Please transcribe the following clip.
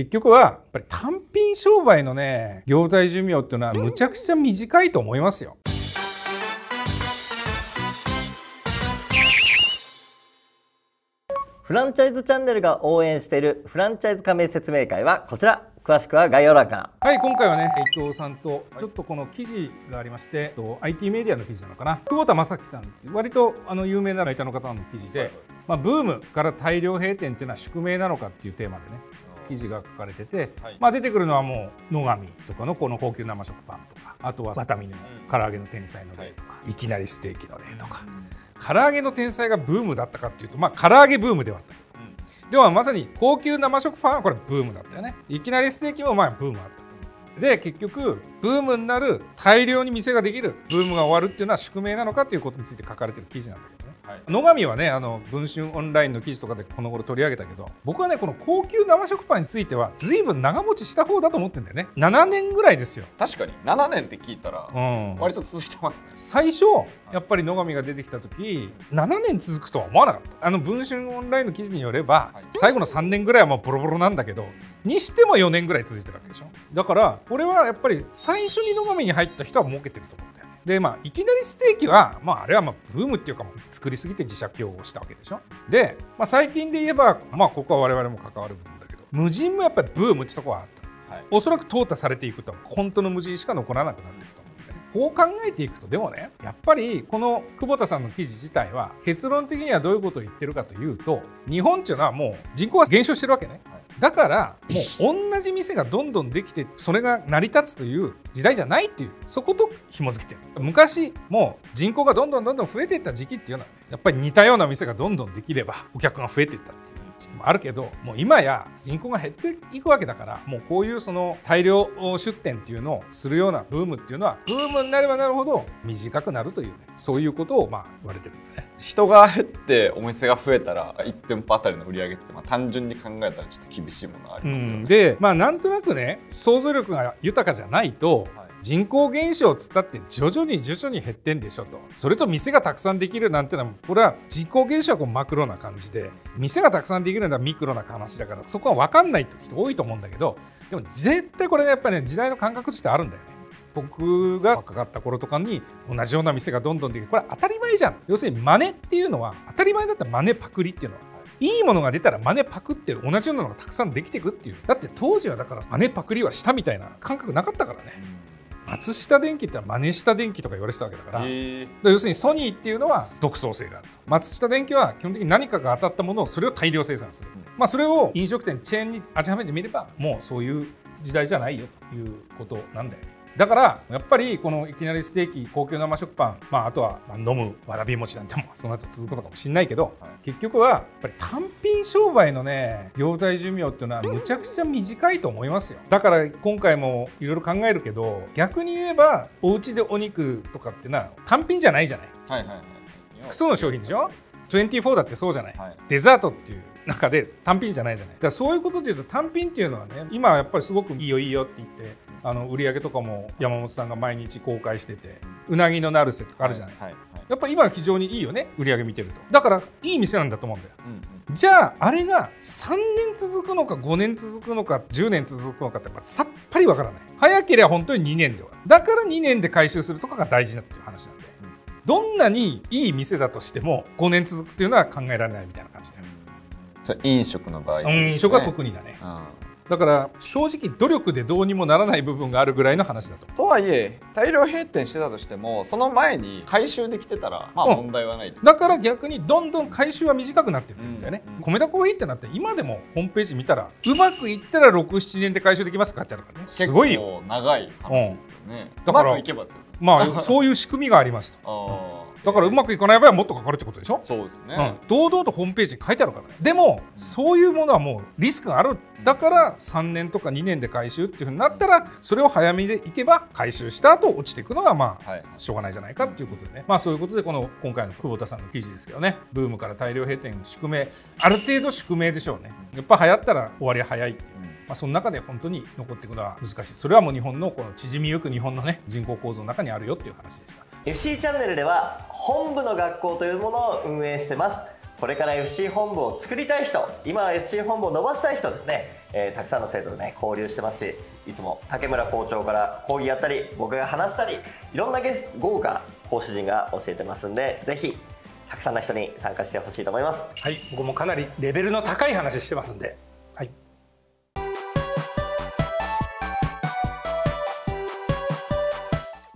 結局はやっぱり単品商売のね業態寿命っていうのはむちゃくちゃ短いと思いますよ。フランチャイズチャンネルが応援しているフランチャイズ加盟説明会はこちら。詳しくは概要欄から。はい、今回はね伊藤さんとちょっとこの記事がありまして、IT メディアの記事なのかな、久保田正樹さんって割と有名なライターの方の記事で、まあ、ブームから大量閉店っていうのは宿命なのかっていうテーマでね記事が書かれてて、まあ出てくるのはもう野上とかのこの高級生食パンとか、あとはワタミの唐揚げの天才の例とか、いきなりステーキの例とか。唐揚げの天才がブームだったかっていうと、まあ唐揚げブームではあった。ではまさに高級生食パンはこれブームだったよね。いきなりステーキもまあブームあったと。で結局ブームになる、大量に店ができる、ブームが終わるっていうのは宿命なのかということについて書かれてる記事なんだけどね、はい、野上はね文春オンラインの記事とかでこの頃取り上げたけど、僕はねこの高級生食パンについては随分長持ちした方だと思ってんだよね。7年ぐらいですよ。確かに7年って聞いたら割と続いてますね、うん、最初やっぱり野上が出てきた時7年続くとは思わなかった。文春オンラインの記事によれば、はい、最後の3年ぐらいはもうボロボロなんだけど、にしても4年ぐらい続いてるわけでしょ。だからこれはやっぱり最初に野上に入った人は儲けてると思うんだよね。でまあいきなりステーキは、まあ、あれはまあブームっていうか作りすぎて自社競合したわけでしょ。で、まあ、最近で言えば、まあ、ここは我々も関わる部分だけど、無人もやっぱりブームってとこはあった、はい、おそらく淘汰されていくと本当の無人しか残らなくなっていくと思うんだよね。こう考えていくとでもね、やっぱりこの久保田さんの記事自体は結論的にはどういうことを言ってるかというと、日本っていうのはもう人口が減少してるわけね、はい、だからもう同じ店がどんどんできてそれが成り立つという時代じゃないっていう、そこと紐づけてる。昔もう人口がどんどん増えていった時期っていうのは、ね、やっぱり似たような店がどんどんできればお客が増えていったっていう時期もあるけど、もう今や人口が減っていくわけだから、もうこういうその大量出店っていうのをするようなブームっていうのはブームになればなるほど短くなるというね、そういうことをまあ言われてるんだね。人が減ってお店が増えたら1店舗あたりの売り上げって、まあ、単純に考えたらちょっと厳しいものがありますよね、うん、で、まあ、なんとなくね想像力が豊かじゃないと、はい、人口減少つったって徐々に減ってんでしょと。それと店がたくさんできるなんてのは、これは人口減少はこうマクロな感じで、店がたくさんできるのはミクロな話だから、そこは分かんない人多いと思うんだけど、でも絶対これがやっぱりね時代の感覚としてあるんだよね。僕が若かった頃とかに同じような店がどんどんできる、これ当たり前じゃん。要するに真似っていうのは当たり前だったら真似パクリっていうのは、いいものが出たら真似パクって同じようなのがたくさんできていくっていう。だって当時はだから真似パクリはしたみたいな感覚なかったからね。松下電器ってのは真似した電気とか言われてたわけだから、要するにソニーっていうのは独創性があると。松下電器は基本的に何かが当たったものをそれを大量生産する、まあ、それを飲食店チェーンに当てはめてみればもうそういう時代じゃないよということなんだよね。だからやっぱりこのいきなりステーキ、高級生食パン、まあ、あとは飲むわらび餅なんてもその後続くのかもしれないけど、結局はやっぱり単品商売のね業態寿命っていうのはむちゃくちゃ短いと思いますよ。だから今回もいろいろ考えるけど、逆に言えばお家でお肉とかってな単品じゃないじゃない。複数の商品でしょ。24だってそうじゃない、はい、デザートっていう中で単品じゃないじゃない。だからそういうことでいうと単品っていうのはね、今はやっぱりすごくいいよいいよって言って売り上げとかも山本さんが毎日公開してて、うなぎのナルセとかあるじゃない。やっぱ今非常にいいよね、売り上げ見てると。だからいい店なんだと思うんだよ。うん、うん、じゃああれが3年続くのか5年続くのか10年続くのかってさっぱりわからない。早ければ本当に2年で終わる。だから2年で回収するとかが大事だっていう話なんで、うん、どんなにいい店だとしても5年続くというのは考えられないみたいな感じだよ。飲食の場合、ね、飲食は特にだね。だから正直努力でどうにもならない部分があるぐらいの話だと。とはいえ大量閉店してたとしてもその前に回収できてたらまあ問題はないです、うん、だから逆にどんどん回収は短くなっていってるんだよね。米田コーヒーってなって今でもホームページ見たらうまくいったら6、7年で回収できますかってあるからね。すごいよ、長い話ですよね、うん、だからうまくいけばですよね。まあそういう仕組みがありますと。だからうまくいかない場合はもっとかかるってことでしょ。そうですね、うん、堂々とホームページに書いてあるからね。でもそういうものはもうリスクがある。だから3年とか2年で回収っていうふうになったら、それを早めでいけば回収した後落ちていくのがまあしょうがないじゃないかっていうことでね、まあそういうことでこの今回の久保田さんの記事ですけどね、ブームから大量閉店の宿命、ある程度宿命でしょうね。やっぱ流行ったら終わり早いっていう、まあその中で本当に残っていくのは難しい。それはもう日本のこの縮みゆく日本のね人口構造の中にあるよっていう話でした。 FC チャンネルでは本部の学校というものを運営してます。これから FC 本部を作りたい人、今は FC 本部を伸ばしたい人ですね、たくさんの生徒とね交流してますし、いつも竹村校長から講義やったり僕が話したり、いろんな豪華講師陣が教えてますんで、ぜひたくさんの人に参加してほしいと思います。はい、僕もかなりレベルの高い話してますんで。